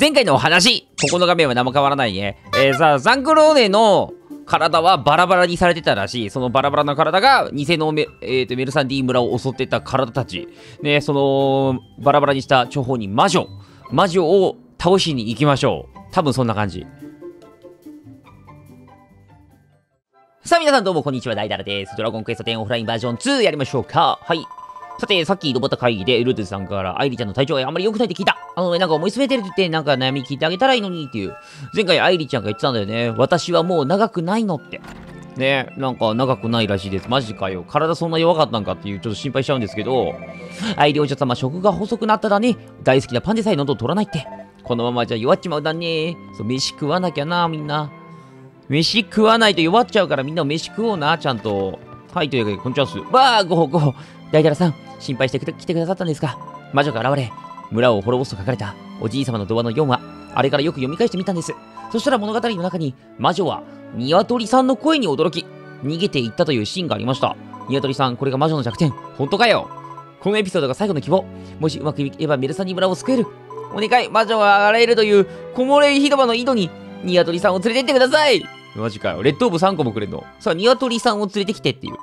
前回のお話、ここの画面は何も変わらないね。さあ、ザンクローネの体はバラバラにされてたらしい。そのバラバラな体が偽のメルサンディ村を襲ってた体たち。ね、そのバラバラにした諜報人魔女。魔女を倒しに行きましょう。多分そんな感じ。さあ皆さんどうもこんにちは、ダイダラです。ドラゴンクエスト10オフラインバージョン2やりましょうか。はい。さて、さっきロボット会議でルートさんからアイリちゃんの体調があんまり良くないって聞いた。なんか思い詰めてるって言って、なんか悩み聞いてあげたらいいのにっていう。前回アイリちゃんが言ってたんだよね。私はもう長くないのって。ね、なんか長くないらしいです。マジかよ。体そんな弱かったんかっていう、ちょっと心配しちゃうんですけど。アイリお嬢様、食が細くなったらね。大好きなパンでさえ喉を取らないって。このままじゃ弱っちまうだね。そう、飯食わなきゃな、みんな。飯食わないと弱っちゃうからみんな飯食おうな、ちゃんと。はい、というわけで、こんにちはっす。わあ、ごほ。大太郎さん、心配して来てくださったんですか。魔女が現れ、村を滅ぼすと書かれたおじい様の童話の4話、あれからよく読み返してみたんです。そしたら物語の中に、魔女は鶏さんの声に驚き、逃げていったというシーンがありました。鶏さん、これが魔女の弱点。本当かよ。このエピソードが最後の希望。もしうまくいけばメルサニ村を救える。お願い、魔女が現れるという、木漏れ日広場の井戸に、鶏さんを連れてってください。マジかよ。レッドオーブ3個もくれんの。さあ、鶏さんを連れてきてっていう。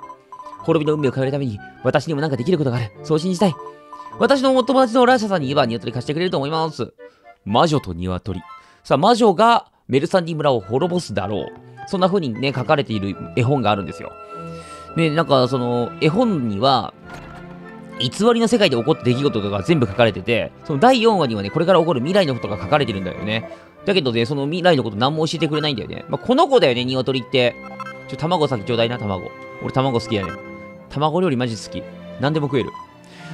滅びの運命を変えるために、私にもなんかできることがある。そう信じたい。私のお友達のラーシャさんに言えば、鶏貸してくれると思います。魔女と鶏。さあ、魔女がメルサンディ村を滅ぼすだろう。そんな風にね、書かれている絵本があるんですよ。ね、なんかその、絵本には、偽りの世界で起こった出来事とかが全部書かれてて、その第4話にはね、これから起こる未来のことが書かれてるんだよね。だけどね、その未来のこと何も教えてくれないんだよね。まあ、この子だよね、鶏って。卵先ちょうだいな、卵。俺卵好きだね。卵料理マジ好き。何でも食える。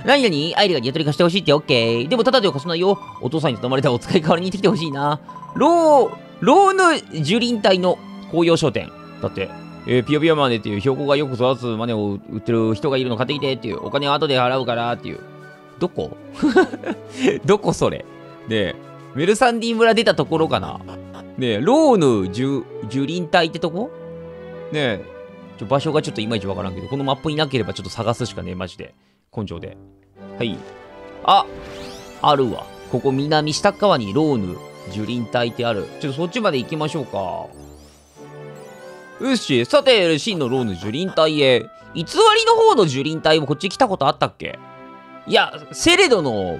何々、アイリが鶏貸してほしいってオッケー。でもただでは貸さないよ。お父さんに頼まれたお使い代わりに行ってきてほしいな。ローヌ樹林帯の紅葉商店。だって。ピヨピヨマネっていう標高がよく育つマネを売ってる人がいるの買ってきてっていう。お金は後で払うからっていう。どこどこそれで、メルサンディ村出たところかなで、ローヌ樹林帯ってとこねえ、場所がちょっといまいちわからんけど、このマップになければちょっと探すしかねえ、マジで。根性で。はい。あ、あるわ。ここ南下川にローヌ樹林帯ってある。ちょっとそっちまで行きましょうか。よし、さて、真のローヌ樹林帯へ。偽りの方の樹林帯もこっち来たことあったっけ？いや、セレドの、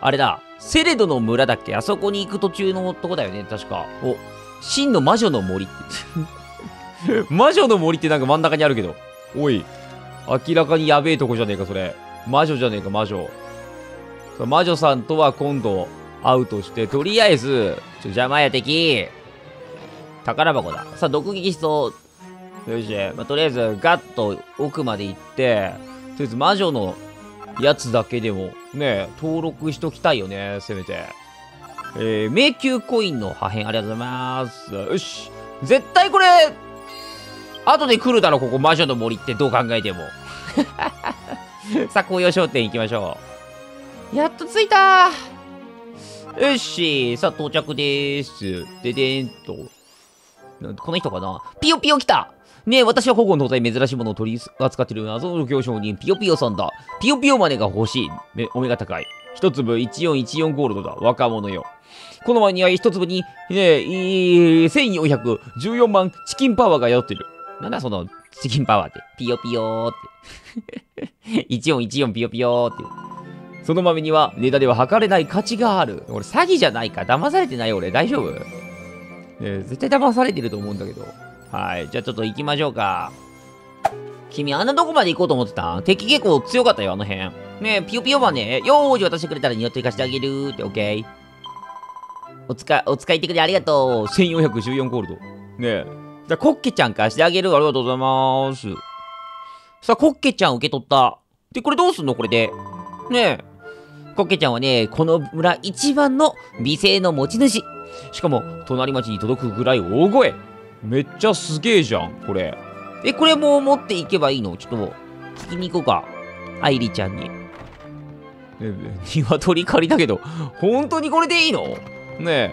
あれだ、セレドの村だっけ？あそこに行く途中のとこだよね、確か。お、真の魔女の森って。魔女の森ってなんか真ん中にあるけど。おい、明らかにやべえとこじゃねえか、それ。魔女じゃねえか、魔女。魔女さんとは今度会うとして、とりあえず、邪魔や敵。宝箱だ。さあ、毒撃しそう。よし、まあ、とりあえず、ガッと奥まで行って、とりあえず魔女のやつだけでも、ね、登録しときたいよね、せめて。迷宮コインの破片、ありがとうございます。よし。絶対これ、後で来るだろ、ここ、魔女の森って、どう考えても。さあ、紅葉商店行きましょう。やっと着いたー。よし、さあ、到着でーす。ででんと。この人かな？ピヨピヨ来た！ねえ、私は古今東西珍しいものを取り扱っている謎の行商人、ピヨピヨさんだ。ピヨピヨマネが欲しい。お目が高い。一粒1414ゴールドだ。若者よ。このマニア一粒に、1414万チキンパワーが宿ってる。なんだその、チキンパワーって。ピヨピヨーって。1414ピヨピヨーって。その豆には、値段では測れない価値がある。俺、詐欺じゃないか。騙されてない俺。大丈夫？絶対騙されてると思うんだけど。はい。じゃあちょっと行きましょうか。君、あんなとこまで行こうと思ってた？敵結構強かったよ、あの辺。ねえ、ピヨピヨはね、よーし、渡してくれたら鶏貸してあげるって、オッケー。お使いってくれありがとう。1414ゴールド。ねえ。じゃあ、コッケちゃん貸してあげる。ありがとうございます。さあ、コッケちゃん受け取った。で、これどうすんのこれで。ねえ。コッケちゃんはね、この村一番の美声の持ち主。しかも、隣町に届くぐらい大声。めっちゃすげえじゃん、これ。これも持っていけばいいの？ちょっと、聞きに行こうか。アイリちゃんに。鶏借りだけど、本当にこれでいいの？ねえ。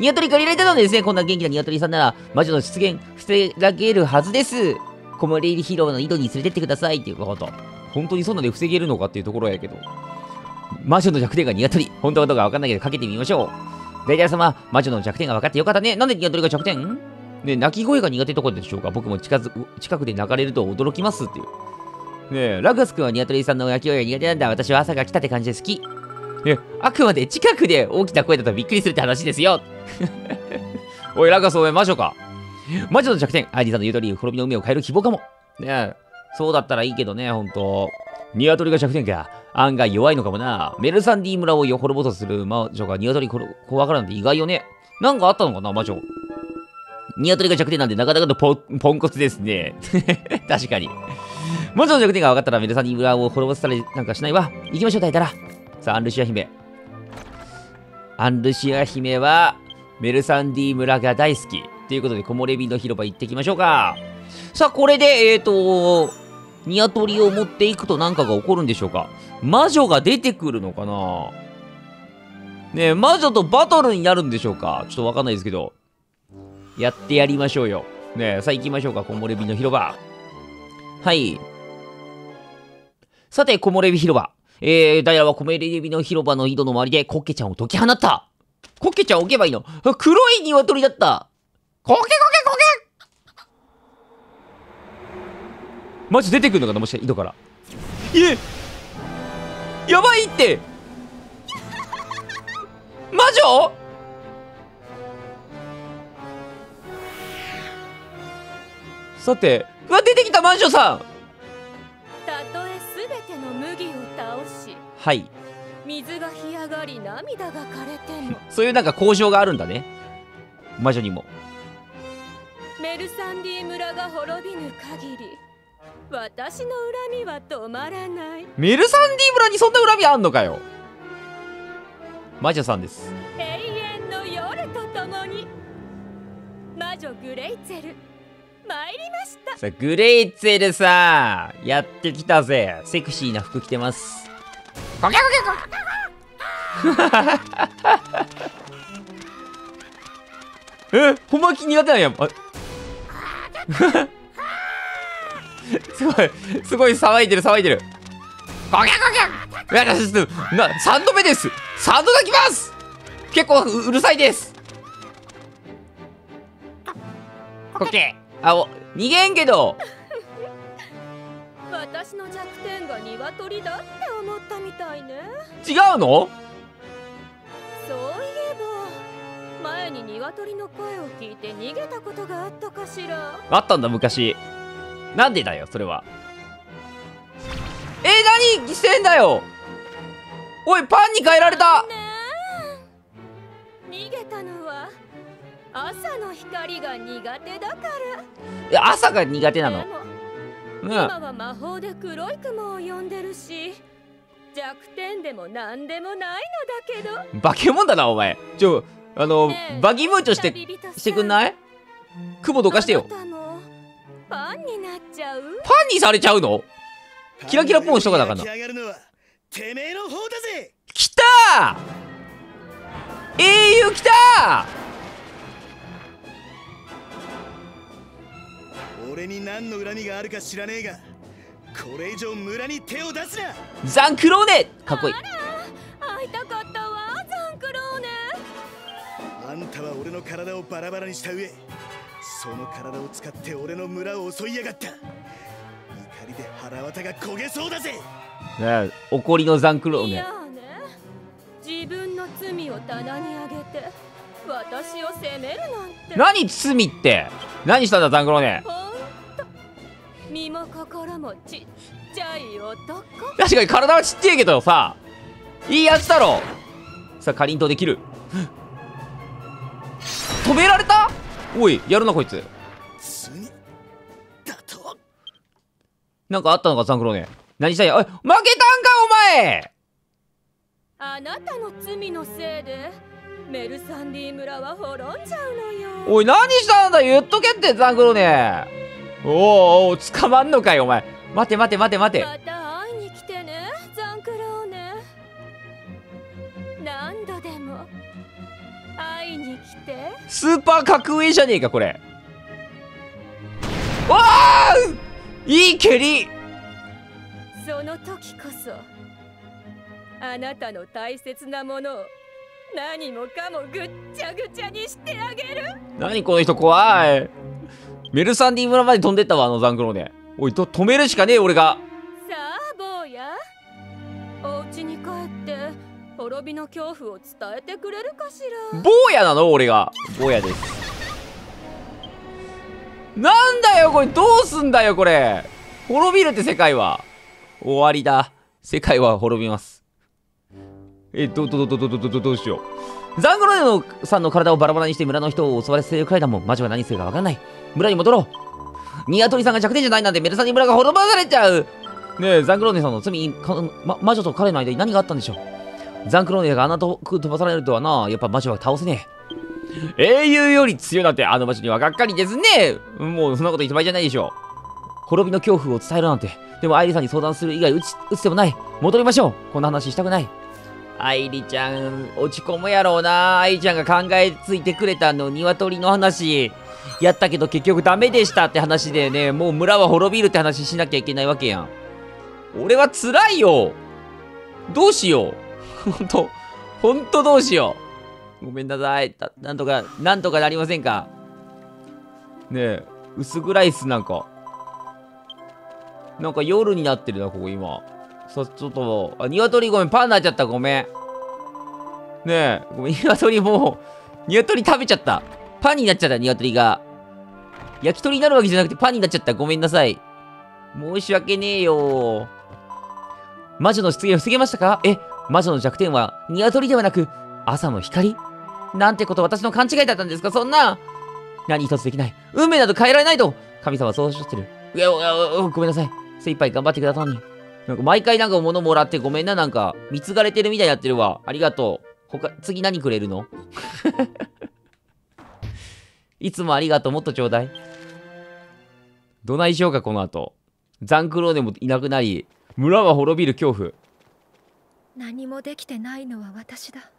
鶏借りられたのですね。こんな元気な鶏さんなら、魔女の出現、防げるはずです。木漏れ日広場の井戸に連れてってくださいっていうこと。本当にそんなで防げるのかっていうところやけど。魔女の弱点が鶏。本当かどうかわかんないけど、かけてみましょう。ベイダー様、魔女の弱点が分かってよかったね。なんでニワトリが弱点ね、鳴き声が苦手ところでしょうか。僕も近くで泣かれると驚きますっていう。ねえ、ラグス君はニワトリさんの鳴き声が苦手なんだ。私は朝が来たって感じで好き。ね、あくまで近くで大きな声だとびっくりするって話ですよ。おい、ラガス、お前魔女か。魔女の弱点、アイリーさんの言う通り、滅びの運命を変える希望かも。ねえ、そうだったらいいけどね、ほんと。ニワトリが弱点か。案外弱いのかもな。メルサンディ村を滅ぼうとする魔女がニワトリ怖がるなんて意外よね。なんかあったのかな、魔女。ニワトリが弱点なんでなかなかのポンコツですね。確かに。魔女の弱点が分かったらメルサンディ村を滅ぼしたりなんかしないわ。行きましょう、タイタラ。さあ、アンルシア姫。アンルシア姫は、メルサンディ村が大好き。ということで、木漏れ日の広場行ってきましょうか。さあ、これで、ニワトリを持っていくと何かが起こるんでしょうか。魔女が出てくるのかなねえ、魔女とバトルになるんでしょうか。ちょっとわかんないですけど。やってやりましょうよ。ねえ、さあ行きましょうか。木漏れ日の広場。はい。さて、木漏れ日広場。ダイヤは木漏れ日の広場の井戸の周りでコッケちゃんを解き放った。コッケちゃんを置けばいいの。黒いニワトリだった。コケコケコケ！マジ出てくるのかな、もしかして井戸から。やばいって。魔女？さて、うわ、出てきた魔女さん。たとえすべての麦を倒し、はい。水が干上がり、涙が枯れても。そういうなんか交渉があるんだね。魔女にも。メルサンディ村が滅びぬ限り、私の恨みは止まらない。メルサンディ村にそんな恨みあんのかよ。魔女さんです。永遠の夜とともに、魔女グレイツェル、参りました。さあ、グレイツェルさん、やってきたぜ。セクシーな服着てます。コケコケコケ。ほんま気になってないやん。すごい騒いでる。ゴキャゴキャ。いや、ちょっと3度目です。3度がきます。結構うるさいです。オッケー。あ、お、逃げんけど。私の弱点がニワトリだって思ったみたいね。違うの？そういえば。前に鶏の声を聞いて逃げたことがあったかしら。あったんだ昔。なんでだよそれは。何してんだよ。おい、パンに変えられた。逃げたのは朝の光が苦手だから。いや、朝が苦手なの。今は魔法で黒い雲を呼んでるし、弱点でもなんでもないのだけど。化け物だなお前。バギームーチョしてくんない？雲どかしてよ。パンになっちゃう？パンにされちゃうの？キラキラポンしとかなあかんな。きたー！英雄きたー！俺に何の恨みがあるか知らねえが、これ以上村に手を出すな！ザンクローネ！かっこいい。会いたかったわ。あんたは俺の体をバラバラにした上、その体を使って俺の村を襲いやがった。怒りで腹渡が焦げそうだぜ。怒りのザンクローね。自分の罪を棚に上げて私を責めるなんて。何罪って何したんだザンクローね。身も心もちっちゃい男。確かに体はちっちゃいけどさ、いいやつだろ。さあ、かりんとうできる。止められた。おい、やるなこいつ。なんかあったのかザンクローネ。何したんや。おい、負けたんかお前。あなたの罪のせいでメルサンディ村は滅んじゃうのよ。おい、何したんだ、言っとけってザンクローネ。おお、捕まんのかいお前。待て。また会いに来てねザンクローネ。何度でも会いに来て。スーパー格上じゃねえかこれ。わあ、いい蹴り。その時こそあなたの大切なものを何もかもぐっちゃぐちゃにしてあげる。何この人怖い。メルサンディ村まで飛んでったわ、あのザンクローネ。おいと止めるしかねえ俺が。さあ坊や、お家に帰って滅びの恐怖を伝えてくれるかしら。坊やなの俺が。坊やです。なんだよこれ、どうすんだよこれ。滅びるって世界は終わりだ。世界は滅びます。どうしよう。ザングロネさんの体をバラバラにして村の人を襲われせるくらいだもん。魔女は何するかわかんない。村に戻ろう。ニワトリさんが弱点じゃないなんてメルサニ村が滅ばされちゃう。ねえ、ザングロネさんの罪か、魔女と彼の間に何があったんでしょう。ザングロネがあんな遠く飛ばされるとはな、やっぱ魔女は倒せねえ。英雄より強いなんてあの場所にはがっかりですね。もうそんなこと言った場合じゃないでしょう。滅びの恐怖を伝えるなんて。でもアイリさんに相談する以外打つ手もない。戻りましょう。こんな話したくない。アイリちゃん落ち込むやろうな。アイリちゃんが考えついてくれたの鶏の話やったけど結局ダメでしたって話でね。もう村は滅びるって話しなきゃいけないわけやん。俺は辛いよ。どうしよう。ほんとどうしよう。ごめんなさい。なんとかなりませんかねえ、薄暗いっす。なんか夜になってるな、ここ今。さ、ちょっと、あ、鶏ごめん、パンになっちゃった、ごめん。ねえ、ごめん、鶏もう、鶏食べちゃった。パンになっちゃった、鶏が。焼き鳥になるわけじゃなくてパンになっちゃった、ごめんなさい。申し訳ねえよー。魔女の出現を防げましたか？え、魔女の弱点は、鶏ではなく、朝の光なんてこと、私の勘違いだったんですか。そんな何一つできない。運命など変えられないと神様はそうおっしゃってる。いや、ごめんなさい。精一杯頑張ってくださいに。なんか毎回なんか物もらってごめんな。なんか貢がれてるみたいになってるわ。ありがとう。次何くれるの？いつもありがとう。もっとちょうだい。どないしようか。この後ザンクローネもいなくなり村は滅びる恐怖。何もできてないのは私だ。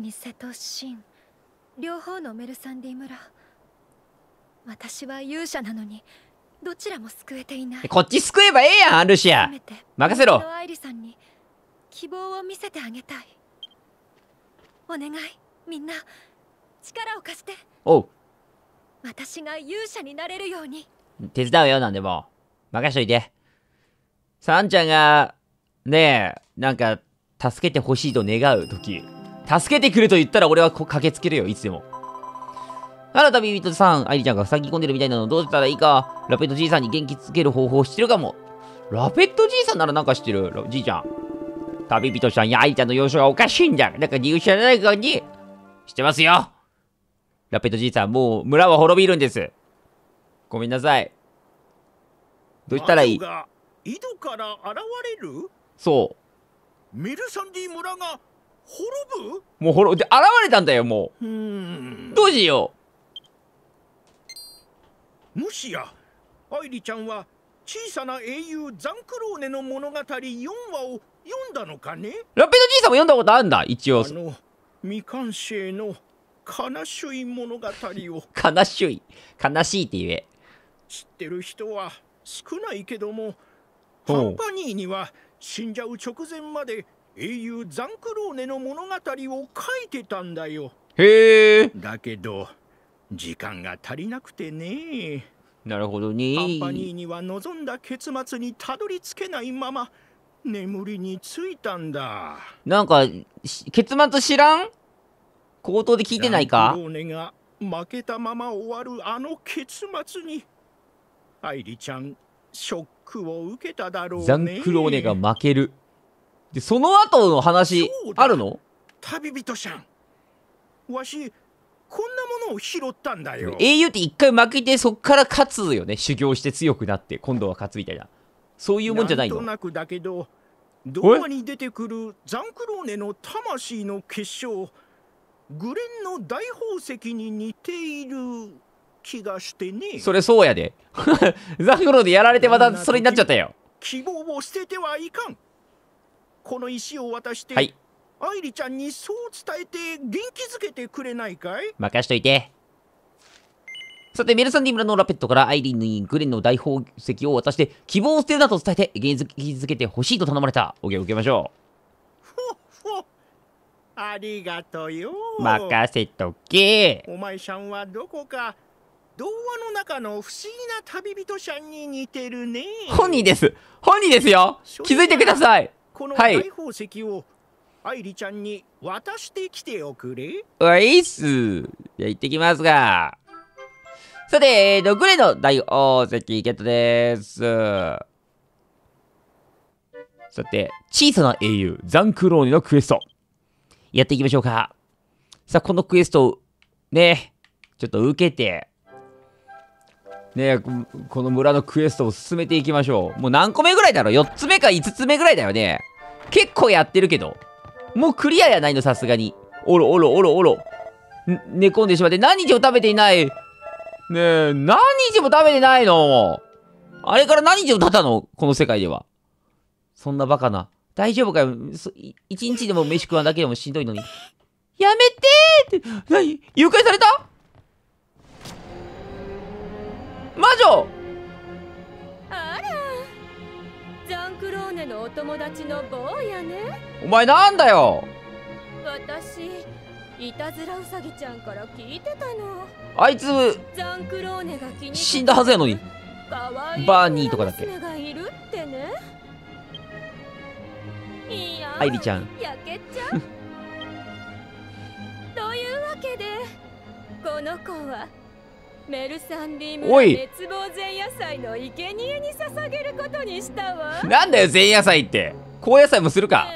ニセとシン両方のメルサンディ村、私は勇者なのにどちらも救えていない。こっち救えばええやん。アルシア任せろ。アイリさんに希望を見せてあげたい。お願い、みんな力を貸して。おう、私が勇者になれるように手伝うよ。なんでも任しといて。サンちゃんがねえ、なんか助けてほしいと願う時、助けてくれと言ったら俺は駆けつけるよ、いつでも。あら、旅人さん、アイリちゃんが塞ぎ込んでるみたいなのどうしたらいいか。ラペットじいさんに元気づける方法知ってるかも。ラペットじいさんならなんか知ってる。じいちゃん。旅人さんやアイリちゃんの様子がおかしいんだ。なんか理由知らない感じ。知ってますよ。ラペットじいさん、もう村は滅びるんです。ごめんなさい。どうしたらいい？井戸から現れる？そう。メルサンディ村が滅ぶ？もう滅びて現れたんだよ。もうどうしよう。もしやアイリちゃんは小さな英雄ザンクローネの物語4話を読んだのかね。ラペのじいさんも読んだことあるんだ一応。あの未完成の悲しい物語を。悲しいって言え。知ってる人は少ないけども、カンパニーには死んじゃう直前まで英雄ザンクローネの物語を書いてたんだよ。へえ。だけど時間が足りなくてね。なるほどね。カンパニーには望んだ結末にたどり着けないまま眠りについたんだ。なんか結末知らん？口頭で聞いてないか？ザンクローネが負けたまま終わるあの結末にアイリちゃんショックを受けただろうね。ザンクローネが負ける。でその後の話あるの？旅人さん、わしこんなものを拾ったんだよ。英雄って一回負けてそっから勝つよね。修行して強くなって今度は勝つみたいな、そういうもんじゃないの？なんとなくだけど、童話に出てくるザンクローネの魂の結晶グレンの大宝石に似ている気がしてね。それそうやで。ザンクローネやられてまたそれになっちゃったよ。希望を捨ててはいかん。この石を渡して、はい、アイリちゃんにそう伝えて元気づけてくれないかい？任しといて。さて、メルサンディ村のラペットからアイリにグレンの大宝石を渡して、希望を捨てるなと伝えて元気づけてほしいと頼まれた。オッケー、受けましょう。ありがとよ。任せとけ。お前さんはどこか童話の中の不思議な旅人さんに似てるね。本人です。本人ですよ。気づいてください。この大宝石を愛梨ちゃんに渡してきておくれ。おいっす。じゃあ行ってきますが。さて、6例の大宝石ゲットです。さて、小さな英雄、ザンクローニのクエスト。やっていきましょうか。さあ、このクエストをね、ちょっと受けて、ね、この村のクエストを進めていきましょう。もう何個目ぐらいだろう ?4 つ目か5つ目ぐらいだよね。結構やってるけど。もうクリアやないの、さすがに。おろおろおろおろ。寝込んでしまって、何日も食べていない。ねえ、何日も食べてないの。あれから何日も経ったのこの世界では。そんなバカな。大丈夫かよ。一日でも飯食わなければしんどいのに。やめてーって、何誘拐された魔女。あら、ザンクローネのお友達の坊やね。お前なんだよ。私いたずらうさぎちゃんから聞いてたの。あいつザンクローネが気に死んだはずやのに。バーニーとかだっけ。愛梨ちゃんやけちゃんというわけでこの子はメルサンディ村熱望前夜祭の生贄に捧げることにしたわ。なんだよ前夜祭って高野菜もするか。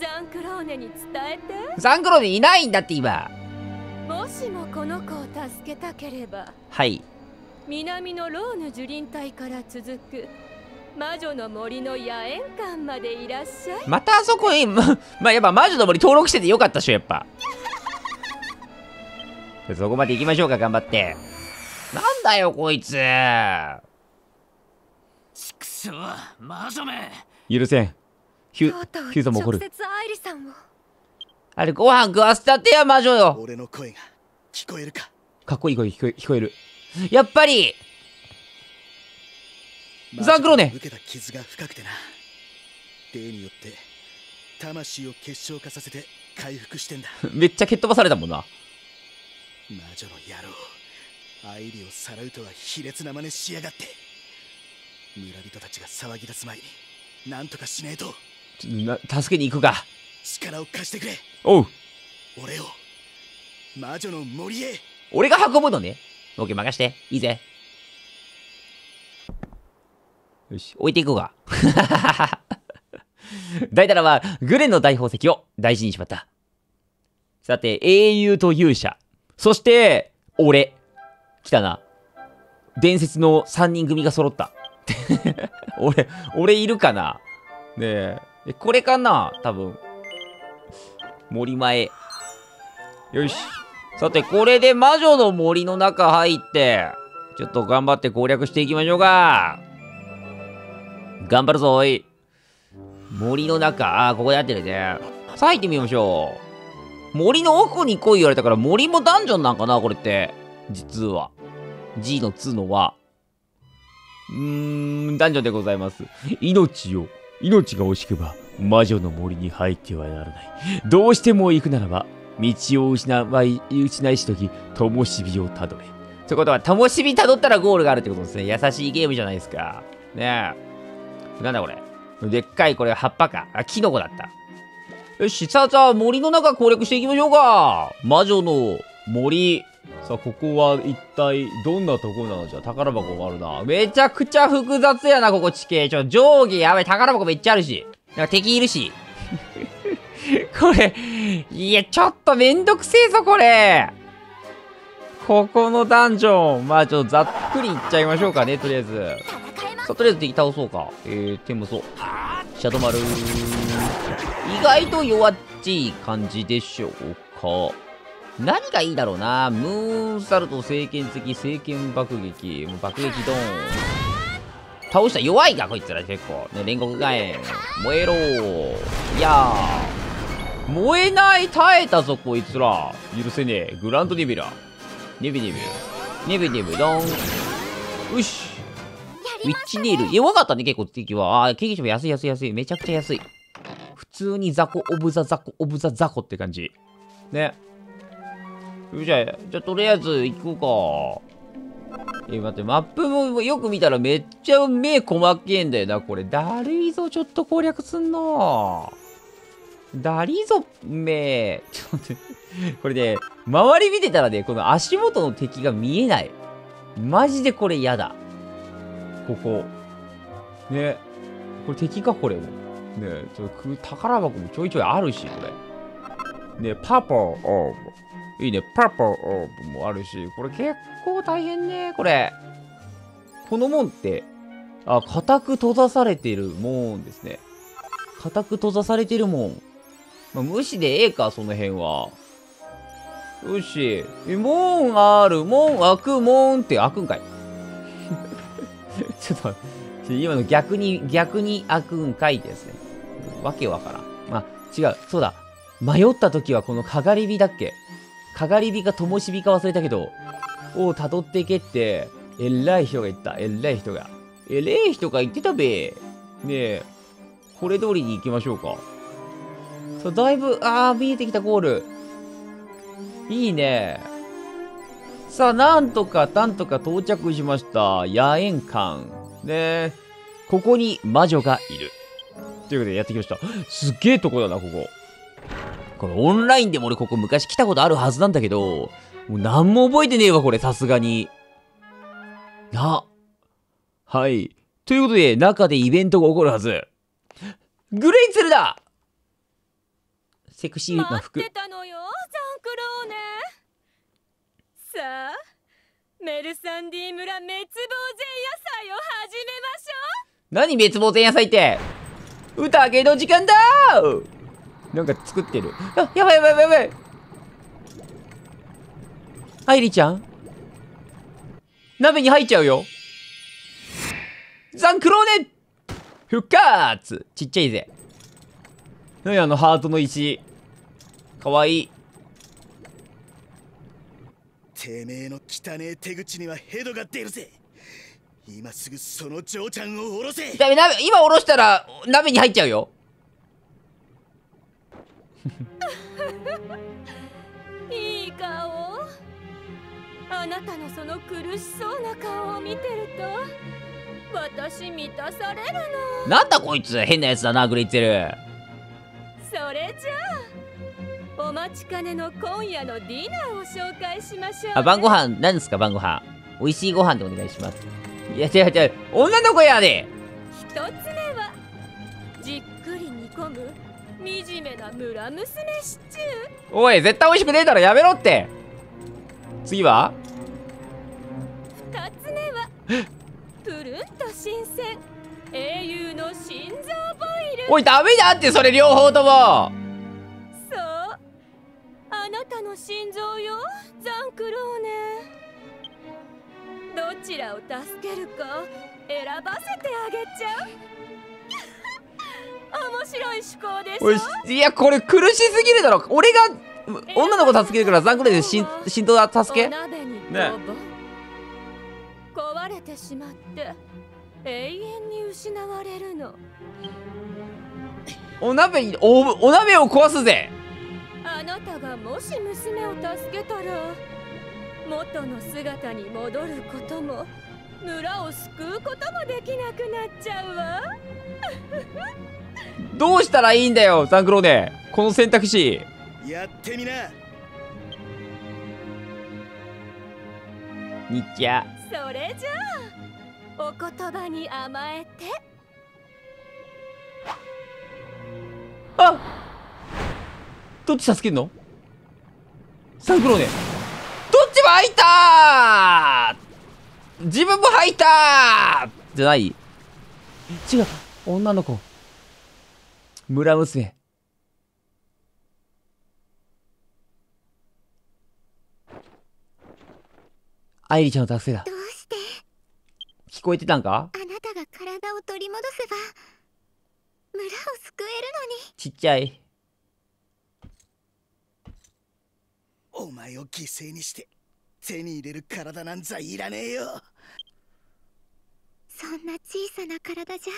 ザンクローネに伝えて。ザンクローネいないんだって今。もしもこの子を助けたければ、はい、南のローヌ樹林帯から続く魔女の森の野園館までいらっしゃい。またあそこにまあやっぱ魔女の森登録しててよかったっしょやっぱ。そこまで行きましょうか、頑張って。なんだよ、こいつ。ちくしょう、魔女め。許せん。ヒューさんも怒る。あれ、ご飯食わせたってや、魔女よ。俺の声が聞こえるか。かっこいい声聞こえる。やっぱりザンクローネ。受けた傷が深くてな。例によって、魂を結晶化させて回復してんだ。めっちゃ蹴っ飛ばされたもんな。魔女の野郎、愛理をさらうとは卑劣な真似しやがって。村人たちが騒ぎ出す前に、なんとかしねえと。助けに行くか。力を貸してくれ。おう。俺を、魔女の森へ。俺が運ぶのね。オッケー任して。いいぜ。よし、置いていこうか。ダイタラは、グレンの大宝石を大事にしまった。さて、英雄と勇者。そして、俺。来たな。伝説の3人組が揃った。俺いるかなねえ。これかな多分。森前。よし。さて、これで魔女の森の中入って、ちょっと頑張って攻略していきましょうか。頑張るぞい。森の中。あ、ここでやってるね。さあ、入ってみましょう。森の奥に来い言われたから、森もダンジョンなんかなこれって。実は。G の2のは。ダンジョンでございます。命が惜しくば、魔女の森に入ってはならない。どうしても行くならば、道を失いしとき、灯火をたどれ。ってことは、灯火たどったらゴールがあるってことですね。優しいゲームじゃないですか。ねえ。なんだこれ。でっかいこれ葉っぱか。あ、キノコだった。よし、さあ、森の中攻略していきましょうか。魔女の森。さあ、ここは一体どんなとこなのじゃ。宝箱があるな。めちゃくちゃ複雑やな、ここ地形。上下やばい。宝箱めっちゃあるし。なんか敵いるし。これ、いや、ちょっとめんどくせえぞ、これ。ここのダンジョン。まあ、ちょっとざっくりいっちゃいましょうかね、とりあえず。さあ、とりあえず敵倒そうか。天武装。シャドマル意外と弱っちい感じでしょうか。何がいいだろうな。ムーンサルト、聖剣爆撃、もう爆撃ドーン。倒した。弱いかこいつら結構。ね、煉獄火炎。燃えろー。いやー。燃えない。耐えたぞこいつら。許せねえ。グランドネビュラ。ネビュドーン。よし。ウィッチニール。弱かったね結構敵は。ああ、経験値も安い。めちゃくちゃ安い。普通にザコオブザザコオブザザコって感じ。ね。じゃあとりあえず行こうか。待って、マップもよく見たらめっちゃ目細けえんだよな、これ。だるいぞ、ちょっと攻略すんの。だりぞ、目。ちょっと待って。これね、周り見てたらね、この足元の敵が見えない。マジでこれやだ。ここ。ね。これ敵か、これも。ね、ちょっと宝箱もちょいちょいあるし、これ。ね、パープルオーブ。いいね、パープルオーブもあるし、これ結構大変ね、これ。この門って、あ、固く閉ざされてるもんですね。固く閉ざされてるもん。まあ、無視でええか、その辺は。よし。門ある、門開く、門って開くんかい。ちょっと待って、今の逆に開くんかいですね。わけわからん。まあ、違う。そうだ。迷った時はこのかがり火だっけ？かがり火かともし火か忘れたけど、を辿っていけって、偉い人が言った。偉い人が。偉い人が言ってたべ。ねえ、これ通りに行きましょうか。そう、だいぶ、見えてきたゴール。いいね。さあ、なんとか到着しました。野縁館。ね。ここに魔女がいる。ということで、やってきました。すっげえとこだな、ここ。これ、オンラインでも俺、ここ昔来たことあるはずなんだけど、もう何も覚えてねえわ、これ、さすがに。な。はい。ということで、中でイベントが起こるはず。グレイツェルだ！セクシーな服。待ってたのよ、ジャンクローネ。さあ、メルサンディ村滅亡前夜祭を始めましょう。何滅亡前夜祭って。宴の時間だー。なんか作ってる。あ、やばい。アイリちゃん。鍋に入っちゃうよ。ジャンクローネ。復活。ちっちゃいぜ。何あのハートの石。かわいい。てめえの汚ねえ手口にはヘドが出るぜ。今すぐその嬢ちゃんをおろせ。ダメ、今おろしたら鍋に入っちゃうよ。いい顔。あなたのその苦しそうな顔を見てると私満たされるの。なんだこいつ、変なやつだな、グレイツェル。それじゃあお待ちかねの今夜のディナーを紹介しましょう、ね。あ、晩ご飯なんですか？晩ご飯美味しいご飯でお願いします。いや違う、女の子やで。一つ目はじっくり煮込む惨めな村娘シチュー。おい、絶対美味しくねえだろ、やめろって。次は二つ目はプルンと新鮮英雄の心臓ボイル。おい、ダメだって、それ両方とも。そう、あなたの心臓よ、ザンクローネ。どちらを助けるか選ばせてあげちゃう。面白い思考でしょ。いや、これ苦しすぎるだろ。俺が女の子助けるから、ザンクローネで心臓だ助けね。壊れてしまって永遠に失われるの。お鍋を壊すぜ。あなたがもし娘を助けたら元の姿に戻ることも村を救うこともできなくなっちゃうわ。どうしたらいいんだよ、ザンクローネ。この選択肢やってみな。にっちゃ。それじゃあお言葉に甘えて。あ、どっち助けるの？サンクローネ。どっちも入ったー。自分も入ったーじゃない。違う、女の子。村娘。アイリちゃんの助けだ。聞こえてたんか？あなたが体を取り戻せば村を救えるのに。ちっちゃい。お前を犠牲にして手に入れる体なんざいらねえよ。そんな小さな体じゃ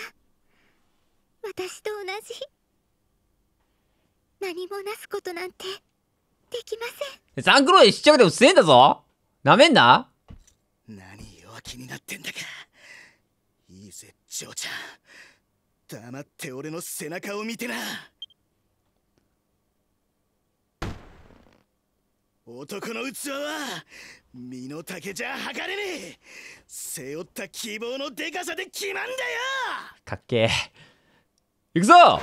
私と同じ。何もなすことなんてできません。サンクロイしちゃうでも強えんだぞ。なめんな。何弱気になってんだか。いいぜ嬢ちゃん、黙って俺の背中を見てな。男の器は身の丈じゃ測れねえ。背負った希望のでかさで決まんだよ。かっけえ。行くぞ。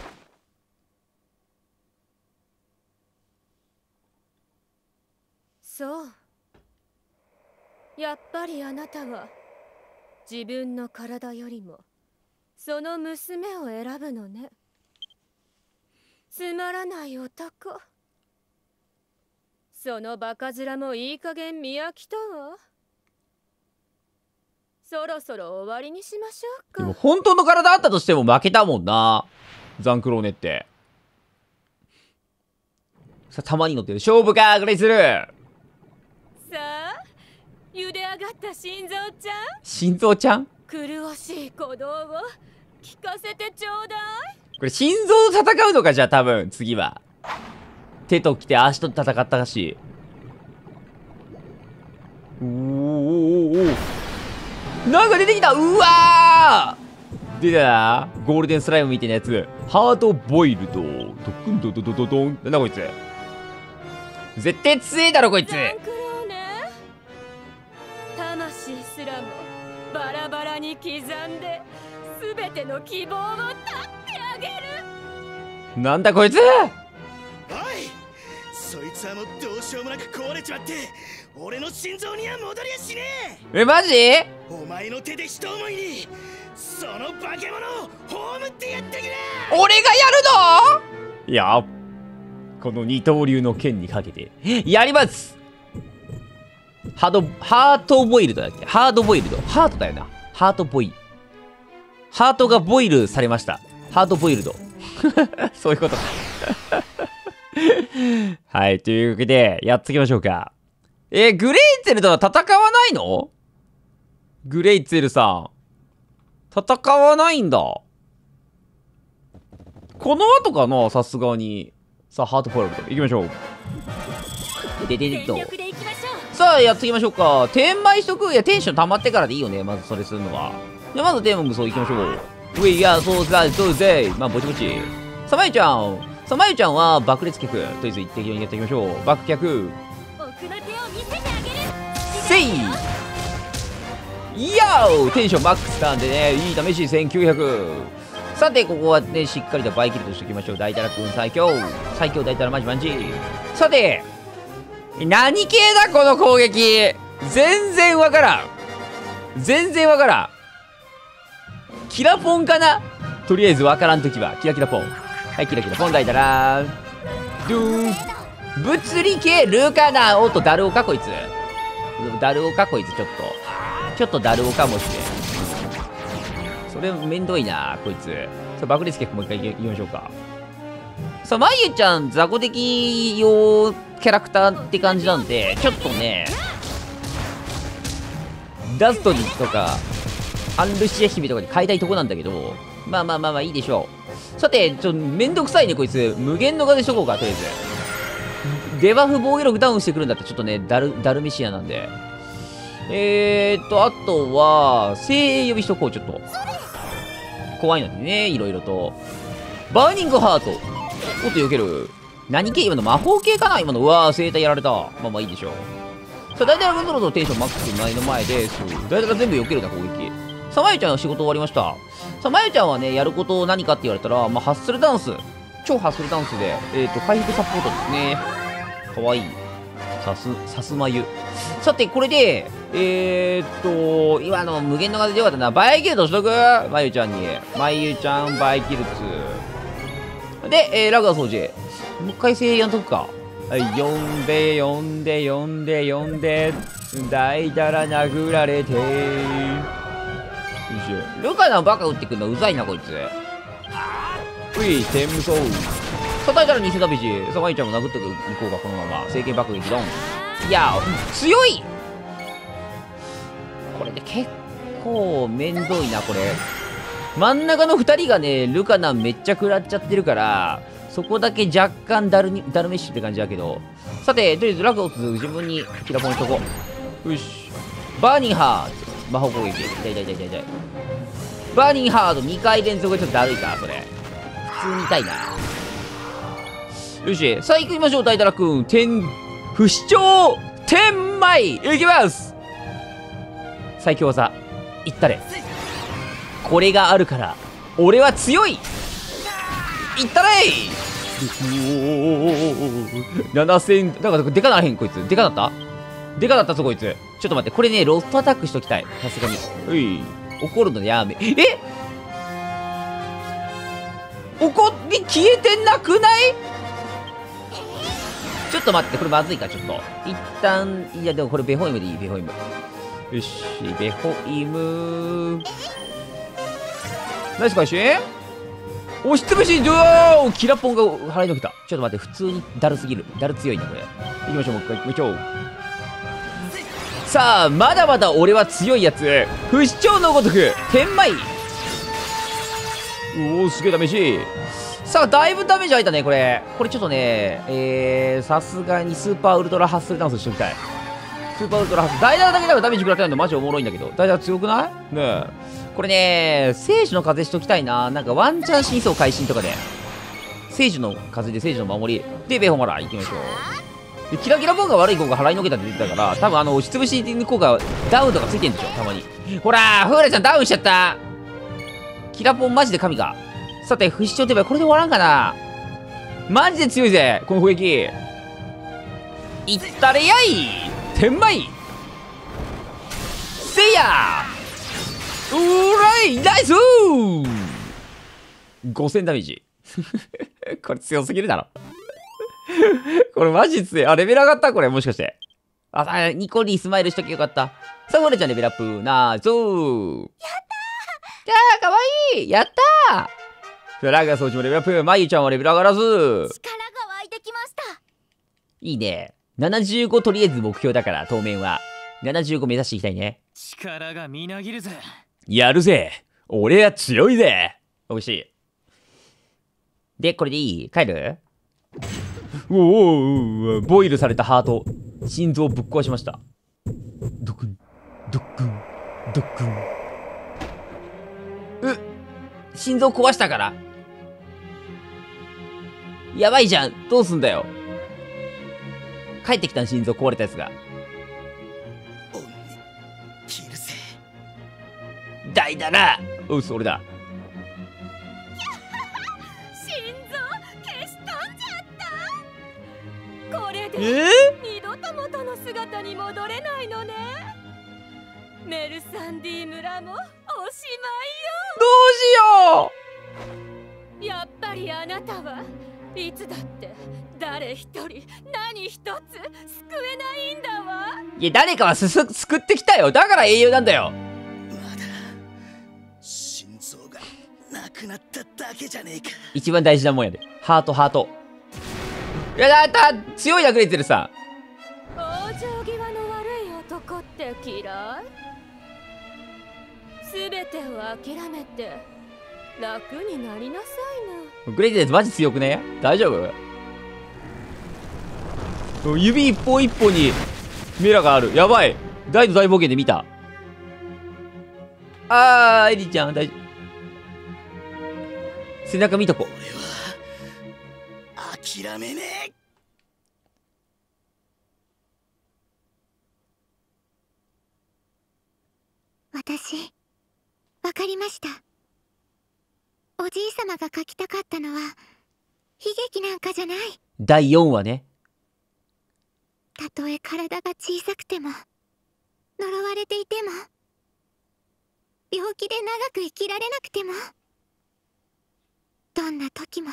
そう、やっぱりあなたは自分の体よりもその娘を選ぶのね。つまらない男。そのバカ面もいい加減見飽きたわ。そろそろ終わりにしましょうか。でも本当の体あったとしても負けたもんな、ザンクローネって。さあ、たまに乗ってる勝負かグレイスルー。さあ、茹で上がった心臓ちゃん、心臓ちゃん、苦しい鼓動を聞かせてちょうだい。これ心臓と戦うのか。じゃあ多分次は手ときて足と戦ったらしい。おーおーおお、なんか出てきた。うわー、出たな、ゴールデンスライムみたいなやつ。ハードボイルドドクンドドドドドン。なんだこいつ、絶対強えだろこいつ。魂すらもバラバラに刻んで全ての希望を絶ってあげる。なんだこいつ。そいつはもうどうしようもなく壊れちまって俺の心臓には戻りやしねえ。え、マジ？お前の手でひと思いにその化け物を葬ってやってくれ。俺がやるの？いや、この二刀流の剣にかけてやります。ハートボイルドだっけ。ハードボイルド、ハートだよな。ハートボイ、ハートがボイルされました。ハートボイルドそういうことかはい、というわけで、やっていきましょうか。グレイツェルとは戦わないの？グレイツェルさん。戦わないんだ。この後かな、さすがに。さあ、ハートフォールド。行きましょう。でででと。さあ、やっていきましょうか。転売しとく。いや、テンション溜まってからでいいよね。まずそれするのは。じゃあ、まずテーマ無双行きましょう。We are so sad, so sad. まあ、ぼちぼち。さまゆちゃん。さあ、まゆちゃんは爆裂客。とりあえず一滴にやっていきましょう。爆客。せい。いやー、テンションマックスなんでね、いい試し1900。さて、ここはね、しっかりとバイキルとしておきましょう。大たらくん最強。最強大たらまじまじ。さて、何系だこの攻撃。全然わからん。全然わからん。キラポンかな。とりあえずわからんときは、キラキラポン。はい、キラキラ、本来だらーん。ドゥーン。物理系、ルーカナ。おっと、ダルオか、こいつ。ダルオか、こいつ、ちょっと。ちょっとダルオかもしれん。それ、めんどいな、こいつ。さあ、爆裂結構もう一回言いましょうか。さあ、まゆちゃん、雑魚的用キャラクターって感じなんで、ちょっとね、ダストリとか、アンルシア姫とかに変えたいとこなんだけど、まあまあまあまあ、いいでしょう。さて、ちょっとめんどくさいね、こいつ。無限の風しとこうか、とりあえず。デバフ防御力ダウンしてくるんだって、ちょっとね、ダルメシアなんで。あとは、精鋭呼びしとこう、ちょっと。怖いのでね、いろいろと。バーニングハート。おっと、避ける。何系？今の魔法系かな今の。うわぁ、生体やられた。まあまあいいでしょう。さあ、大体のコントロールのテンションマックス前の前で、大体全部避けるな、攻撃。さあ、まゆちゃんの仕事終わりました。さあ、まゆちゃんはね、やること何かって言われたら、まあ、ハッスルダンス。超ハッスルダンスで、回復サポートですね。かわいい。さすまゆ。さて、これで、今の無限の風でよかったな。バイキルトしとく？まゆちゃんに。まゆちゃん、バイキルツ。で、ラグア掃除。もう一回声援とくか。はい、呼んで、呼んで、呼んで、呼んで、抱いたら殴られて。ルカナバカ打ってくるのうざいなこいつ。うい、天無双。叩いたら偽ダビジ。さあ、まゆちゃんも殴っていこうか、このまま。聖剣爆撃ドン。いや、強い。これで結構めんどいな、これ。真ん中の2人がね、ルカナめっちゃ食らっちゃってるから、そこだけ若干ダルメッシュって感じだけど。さて、とりあえずラクオス自分にキラポンしとこう。よし。バーニーハード。魔法攻撃。痛い。バーニーハード2回連続でちょっとだるいか、それ。普通に痛いな。よし。さあ行きましょう、タイタラくん。不死鳥天舞いきます。最強技。いったれ。これがあるから、俺は強い。いったれい。7000、なんかでかならへんこいつ。でかなったぞこいつ。ちょっと待って、これね、ロストアタックしときたい、さすがに。うい、怒るのやめ。え、怒り消えてなくない？ちょっと待って、これまずいか。ちょっと一旦、いやでもこれベホイムでいい。ベホイム、よし。ベホイムナイス回収。押しつぶし、ドーン。キラポンが払いのけた。ちょっと待って、普通にだるすぎる。だる強いな、これ。行きましょう、もう一回行きましょう。さあ、まだまだ俺は強いやつ。不死鳥のごとく、天舞。うおー、すげえダメージ。さあ、だいぶダメージ入ったね、これ。これちょっとね、さすがにスーパーウルトラハッスルダンスしてみたい。スーパーウルトラハッスル。ダイダーだけだからダメージ食らってないのマジおもろいんだけど。ダイダー強くないねえ。これね、聖樹の風しときたいな。なんかワンチャン真相会心とかで。聖樹の風で聖樹の守り。で、ベホマラ行きましょう。で、キラキラ効果悪い効果払いのけたって出てたから、多分押しつぶし効果ダウンとかついてんでしょ、たまに。ほらー、フーレちゃんダウンしちゃった。キラポンマジで神か。さて、不死鳥ってばこれで終わらんかな。マジで強いぜ、この攻撃。いったれやい。天舞せいや。うらい、ナイスー。5000ダメージ。これ強すぎるだろ。これマジ強い。あ、レベル上がったこれ、もしかして。あ、ニコリースマイルしときゃよかった。さあ、フォレちゃんレベルアップ。ナイスー。やったー。じゃあ、かわいい。やったー。フラガスオチもレベルアップ。マユちゃんはレベル上がらず。力が湧いてきました。いいね。75とりあえず目標だから、当面は。75目指していきたいね。力がみなぎるぜ。やるぜ、俺は強いぜ。おいしい。で、これでいい？帰る？おお、ボイルされたハート。心臓をぶっ壊しました。ドクン、ドクン、ドクン。心臓壊したから。やばいじゃん。どうすんだよ。帰ってきたん、心臓壊れたやつが。ダイダラ。うそ、俺だ。心臓消し飛んじゃった。これで二度と元の姿に戻れないのね。メルサンディ村もおしまいよ。どうしよう。やっぱりあなたはいつだって誰一人何一つ救えないんだわ。いや、誰かは救ってきたよ。だから英雄なんだよ。なっただけじゃねえか。一番大事なもんやで。ハート、ハート。いやだった、強い役につれてさ。往生際の悪い男って嫌い。すべてを諦めて楽になりなさいな。グレイデンマジ強くね？大丈夫？指一本一本にメラがある。やばい。大の大冒険で見た。あー、エリちゃん大丈夫。背中見とこ。俺は諦めねえ。私、わかりました。おじいさまが書きたかったのは悲劇なんかじゃない。第4話ね。たとえ体が小さくても呪われていても病気で長く生きられなくても、どんな時も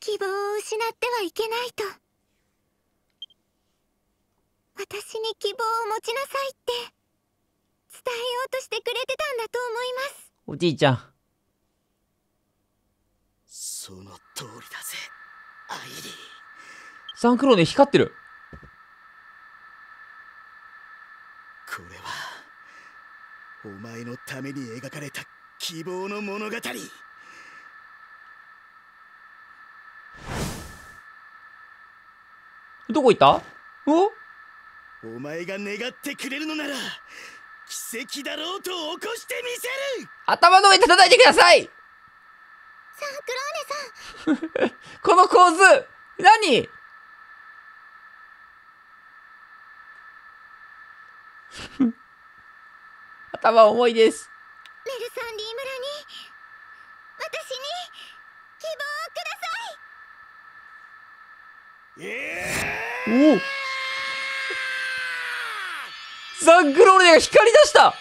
希望を失ってはいけないと。私に希望を持ちなさいって伝えようとしてくれてたんだと思います。おじいちゃん、その通りだぜアイリー。サンクローネ光ってる。これはお前のために描かれた希望の物語。どこ行った？お前が願ってくれるのなら奇跡だろうと起こしてみせる。頭の上で叩いてください。さあクローネさんこの構図何頭重いです。メルサンリー村に私に希望をください。おおザン・グローレが光り出した。なんだ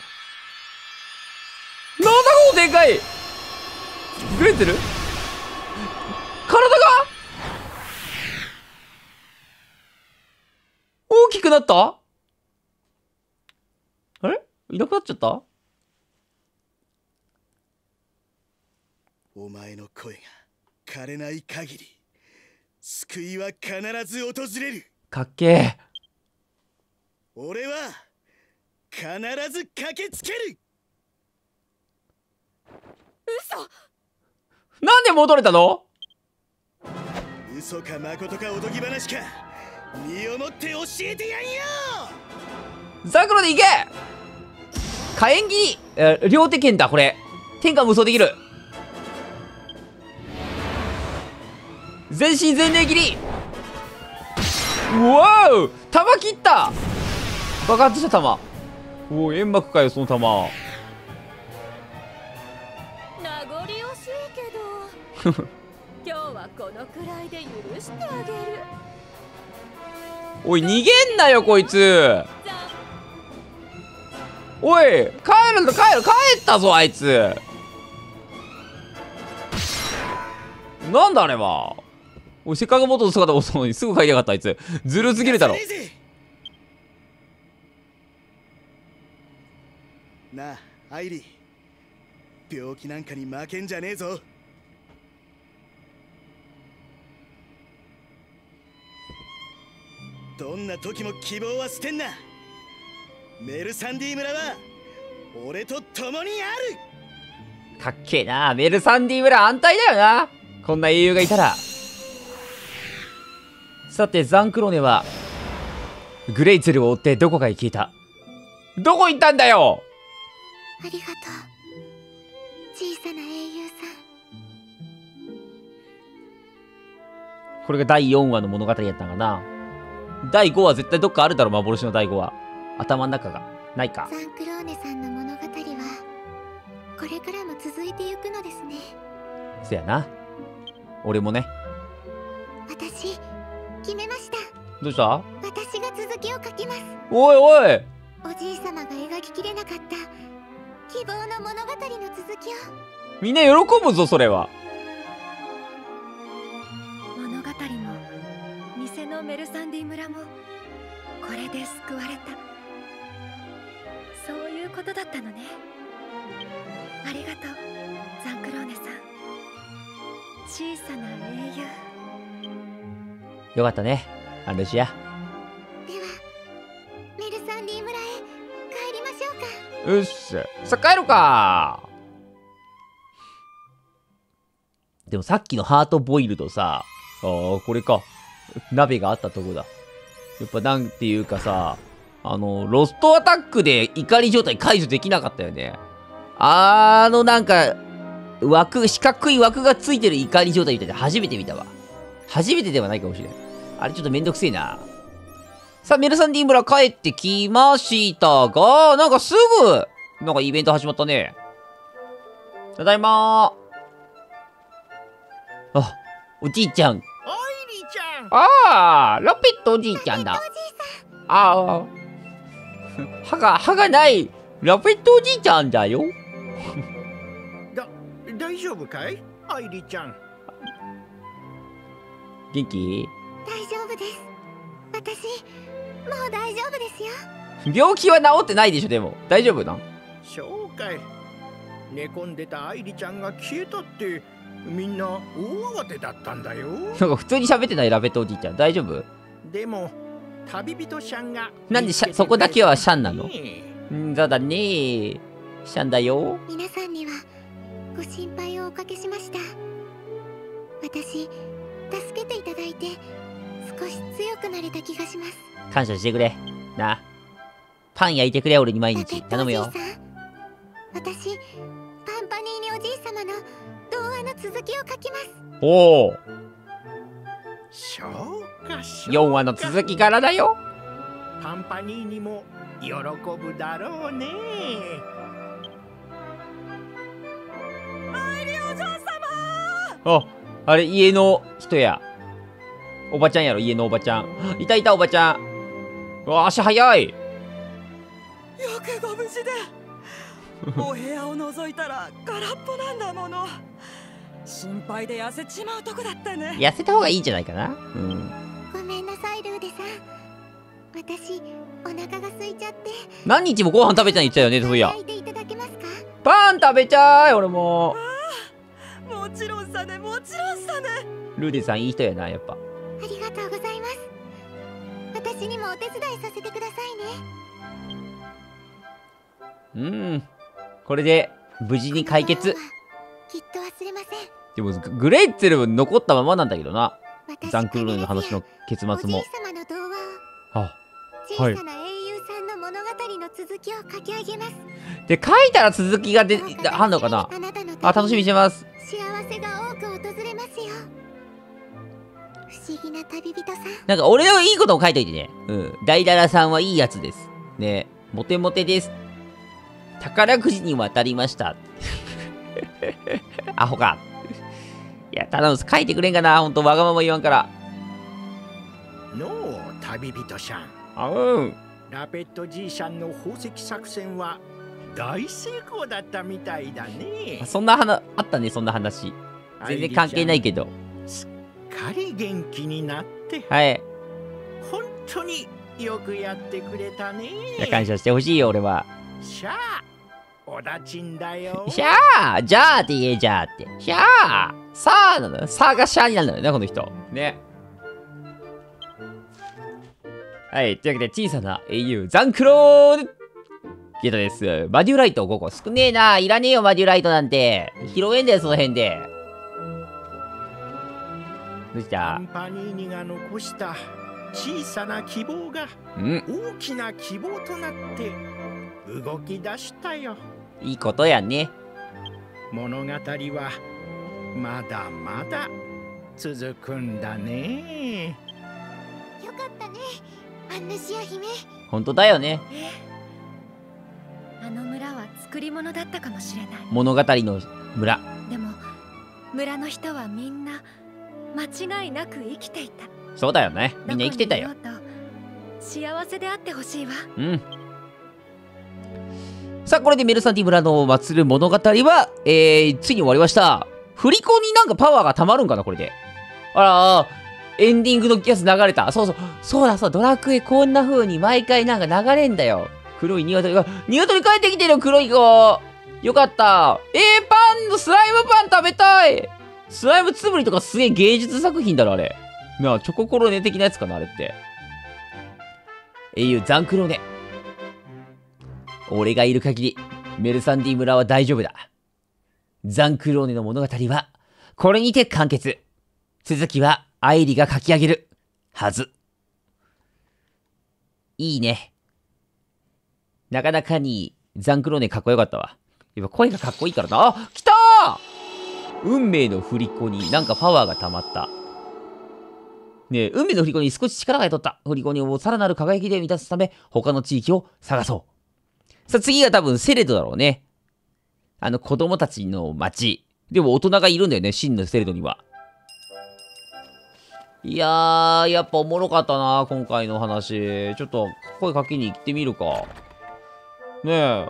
このでかいグレンゼル体が大きくなった。あれいなくなっちゃった。お前の声が枯れない限り救いは必ず訪れる。かっけえ。俺は必ず駆けつける。嘘。なんで戻れたの？嘘か誠かおとぎ話か身をもって教えてやんよ。ザクロで行け。火炎切り両手剣だ。これ天下無双できる。全身全霊切り。うわー弾切った。爆発した弾。おお煙幕かよその弾。名残惜しいけど今日はこのくらいで許してあげる。おい逃げんなよこいつ。おい帰るんだ。帰ったぞあいつ。なんだあれは。おいせっかく元の姿を押すのにすぐ帰りやがったあいつ。ずるすぎるだろ。なあアイリー病気なんかに負けんじゃねえぞ。どんな時も希望は捨てんな。メルサンディ村は俺と共にある。かっけえなメルサンディ村。安泰だよなこんな英雄がいたら。さてザンクローネはグレイツェルを追ってどこかへ消えた。どこ行ったんだよ。ありがとう小さな英雄さん。これが第4話の物語やったんかな。第5話絶対どっかあるだろ幻の第5話。頭の中がないか。ザンクローネさんの物語はこれからも続いてゆくのですね。そやな俺もね。私決めました。どうした？私が続きを書きます。おいおいおじいさまが描ききれなかった希望の物語の続きを。みんな喜ぶぞそれは。物語も偽のメルサンディ村もこれで救われた。そういうことだったのね。ありがとうザンクローネさん小さな英雄。よかったねアンルシア。ではメルサンディ村へ帰りましょうか。うっすさあ帰ろうか。でもさっきのハートボイルドさこれか鍋があったとこだ。やっぱなんていうかさロストアタックで怒り状態解除できなかったよね。なんか四角い枠がついてる怒り状態みたいで初めて見たわ。初めてではないかもしれない。あれちょっとめんどくせえな。さあ、メルサンディ村帰ってきましたが、なんかすぐ、なんかイベント始まったね。ただいまー。あ、おじいちゃん。おいりちゃん。ああ、ラペットおじいちゃんだ。ああ。歯がない、ラペットおじいちゃんだよ。大丈夫かい？アイリーちゃん。元気？大丈夫です。私、もう大丈夫ですよ。病気は治ってないでしょ。でも大丈夫な。そうかい。寝込んでた愛理ちゃんが消えたってみんな大慌てだったんだよ。なんか普通に喋ってないラベットおじいちゃん大丈夫？でも旅人シャンがなんでそこだけはシャンなの？んだだねーシャンだよ。皆さんにはご心配をおかけしました。私助けていただいて少し強くなれた気がします。感謝してくれな。パン焼いてくれ、俺に毎日頼むよ。私パンパニーニおじい様の童話の続きを書きます。おお、4話の続きからだよ。パンパニーニも喜ぶだろうね。マイリお嬢様。あれ家の人や、おばちゃんやろ、家のおばちゃん。いたいた、おばちゃん。わ、足早い。よくご無事で。お部屋を覗いたら空っぽなんだもの。心配で痩せちまうとこだったね。痩せた方がいいんじゃないかな。うん、ごめんなさい、ルーデさん。私お腹が空いちゃって。何日もご飯食べちゃいに行ったよね。そういや、パン食べちゃーい。俺も。ああ、もちろんさね、もちろんさね。ルーデさんいい人やな、やっぱ。ありがとうございます。私にもお手伝いさせてくださいね。うん、これで無事に解決。きっと忘れません。でもグレーツェルは残ったままなんだけどな。ザンクルールの話の結末も。おじい様の童話を、あ、はい、小さな英雄さんの物語の続きを書き上げます。で書いたら続きが出あんのかな。あ、楽しみにしてます。幸せが多く訪れますよ。不思議な旅人さん。なんか俺のいいことも書いといてね。うん、ダイダラさんはいいやつですね。モテモテです。宝くじに渡りました。アホか。いや、頼む、書いてくれんかな、ほんとわがまま言わんから。のう、旅人さん。あ、うん。ラペットじいさんの宝石作戦は大成功だったみたいだね。そんな話あったね、そんな話。全然関係ないけど。すっかり元気になって。はい。本当によくやってくれたね。いや、感謝してほしいよ、俺は。しゃあ、おだちんだよ。しゃあ、じゃあって言え、じゃあって。しゃあ、さあなの、さあがしゃあになるんだよね、この人。ね。はい、というわけで、小さな英雄、ザンクローゲートです。マデュライト5個。少ねえな、いらねえよ、マデュライトなんて。拾えんだよ、その辺で。どうした？パニーニが残した小さな希望が、大きな希望となって。動き出したよ。いいことやね。物語はまだまだ続くんだね。よかったね、アンヌシア姫。本当だよね。あの村は作り物だったかもしれない。物語の村。でも村の人はみんな間違いなく生きていた。そうだよね。みんな生きてたよ。幸せであってほしいわ。うん。さあ、これでメルサンティ村の祭る物語は、ついに終わりました。振り子になんかパワーが溜まるんかな、これで。あら、エンディングのやつ流れた。そうそう。そうだそう、ドラクエこんな風に毎回なんか流れんだよ。黒い鶏が、鶏帰ってきてる、黒い子。よかった。パン、スライムパン食べたい。スライムつぶりとかすげえ芸術作品だろ、あれ。なあ、チョココロネ的なやつかな、あれって。英雄ザンクロネ。俺がいる限り、メルサンディ村は大丈夫だ。ザンクローネの物語は、これにて完結。続きは、アイリが書き上げる、はず。いいね。なかなかに、ザンクローネかっこよかったわ。やっぱ声がかっこいいからな。あ、来たー！運命の振り子になんかパワーが溜まった。ねえ、運命の振り子に少し力が宿った。振り子にをさらなる輝きで満たすため、他の地域を探そう。さあ、次が多分セレドだろうね。あの子供たちの町。でも大人がいるんだよね、真のセレドには。いやー、やっぱおもろかったな、今回の話。ちょっと声かけに行ってみるか。ね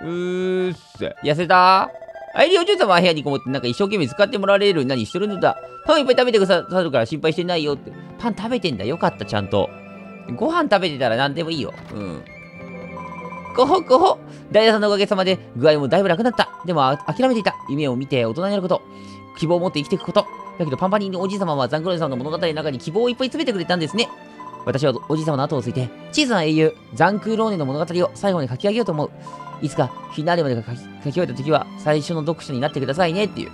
え。痩せた？アイリーお嬢様は部屋にこもってなんか一生懸命使ってもらえるように何してるんだ。パンいっぱい食べてくださるから心配してないよって。パン食べてんだ。よかった、ちゃんと。ご飯食べてたら何でもいいよ。うん。ごほごほ。ダイダさんのおかげさまで具合もだいぶ楽になった。でも諦めていた。夢を見て大人になること。希望を持って生きていくこと。だけどパンパニーのおじい様はザンクローネさんの物語の中に希望をいっぱい詰めてくれたんですね。私はおじい様の後をついて、小さな英雄、ザンクローネの物語を最後に書き上げようと思う。いつかフィナーレまで書き終えた時は最初の読者になってくださいねっていう。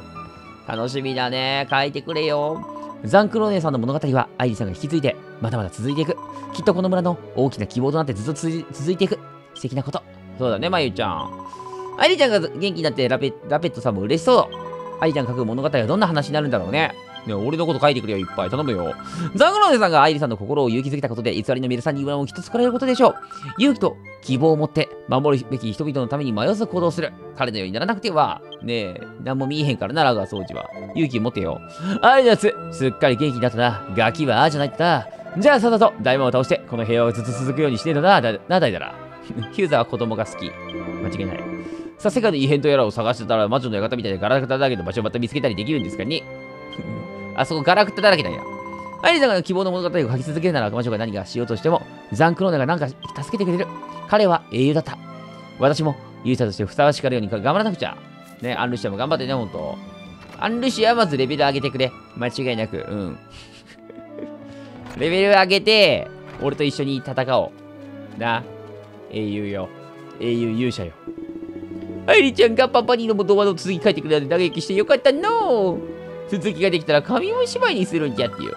楽しみだね。書いてくれよ。ザンクローネさんの物語はアイリさんが引き継いで、まだまだ続いていく。きっとこの村の大きな希望となってずっと続いていく。素敵なこと。そうだね、まゆちゃん。アイリちゃんが元気になってラペットさんも嬉しそう。アイリちゃんが書く物語はどんな話になるんだろうね。ね、俺のこと書いてくれよ、いっぱい。頼むよ。ザンクローネさんがアイリさんの心を勇気づけたことで、偽りのメルさんに裏を一つ取られることでしょう。勇気と希望を持って、守るべき人々のために迷わず行動する。彼のようにならなくては、ねえ、なんも見えへんからな、ラガー掃除は。勇気を持てよ。アイリアス、すっかり元気になったな。ガキはああじゃないってな。じゃあ、さっさと大魔王を倒して、この平和がずっと続くようにしねえとな、ダイだら。ヒューザーは子供が好き。間違いない。さあ、世界の異変とやらを探してたら、魔女の館みたいなガラクタだらけの場所をまた見つけたりできるんですかね。あそこガラクタだらけだよ。アイリさんが希望の物語を書き続けるなら、魔女が何かしようとしても、ザンクローネが何か助けてくれる。彼は英雄だった。私も勇者としてふさわしかるように頑張らなくちゃ。ね、アンルシアも頑張ってね、ほんと。アンルシアはまずレベル上げてくれ。間違いなく、うん。レベル上げて、俺と一緒に戦おう。な、英雄よ。英雄勇者よ。アイリちゃんがパパニーのも童話の続き書いてくれたので嘆きしてよかったのー。続きができたら紙も芝居にするんじゃっていう。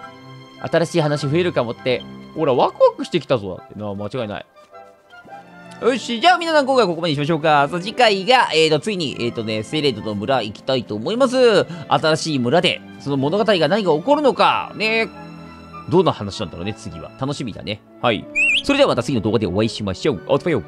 新しい話増えるかもって。ほら、ワクワクしてきたぞだってな。間違いない。よし、じゃあ皆さん今回はここまでにしましょうか。さあ次回が、ついに、セレードの村行きたいと思います。新しい村で、その物語が何が起こるのか。ね。どんな話なんだろうね、次は。楽しみだね。はい。それではまた次の動画でお会いしましょう。おつぱよ。